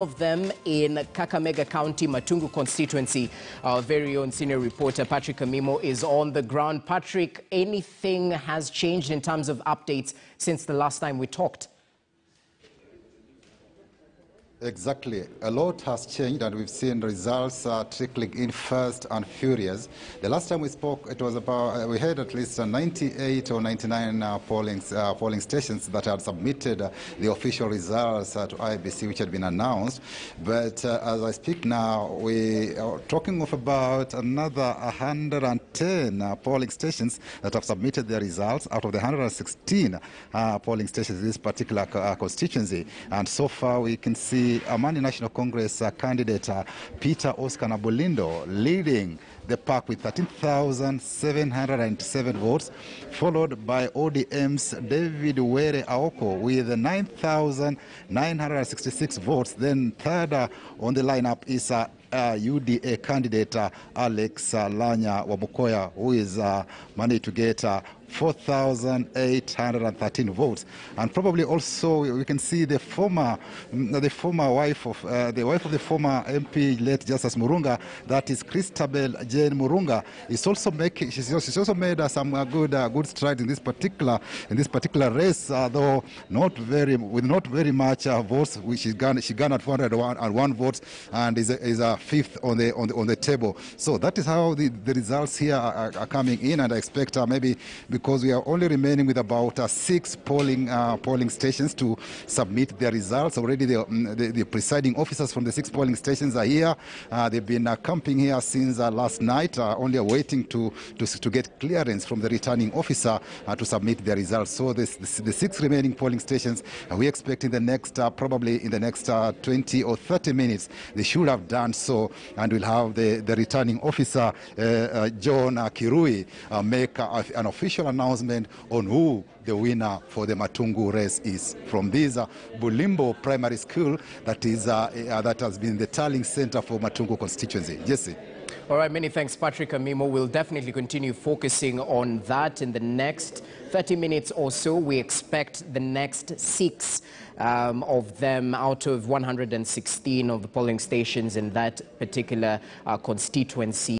Of them in Kakamega County, Matungu constituency. Our very own senior reporter Patrick Amimo is on the ground. Patrick, anything has changed in terms of updates since the last time we talked? Exactly. A lot has changed, and we've seen results trickling in fast and furious. The last time we spoke, it was about we had at least 98 or 99 polling stations that had submitted the official results to IEBC, which had been announced. But as I speak now, we are talking of about another 110 polling stations that have submitted their results out of the 116 polling stations in this particular constituency. And so far, we can see Amani National Congress candidate Peter Oscar Nabulindo leading the pack with 13,797 votes, followed by ODM's David Were Aoko with 9,966 votes. Then third on the lineup is UDA candidate Alex Lanya Wabukoya, who is managed to get 4,813 votes. And probably also we can see the former wife of the former MP, late Justice Murunga, that is Christabel Jane Murunga, is also making. She's also made some good strides in this particular race, though not very much votes. Which she garnered 401 votes and is fifth on the table. So that is how the results here are coming in, and I expect maybe. Because we are only remaining with about six polling stations to submit their results. Already the presiding officers from the six polling stations are here. They've been camping here since last night, only waiting to get clearance from the returning officer to submit their results. So the six remaining polling stations, we expect in the next probably in the next 20 or 30 minutes they should have done so, and we'll have the returning officer John Akirui make an official announcement on who the winner for the Matungu race is from this Bulimbo Primary School that has been the tallying center for Matungu constituency. Jesse. All right, many thanks, Patrick Amimo. We'll definitely continue focusing on that in the next 30 minutes or so. We expect the next six of them out of 116 of the polling stations in that particular constituency.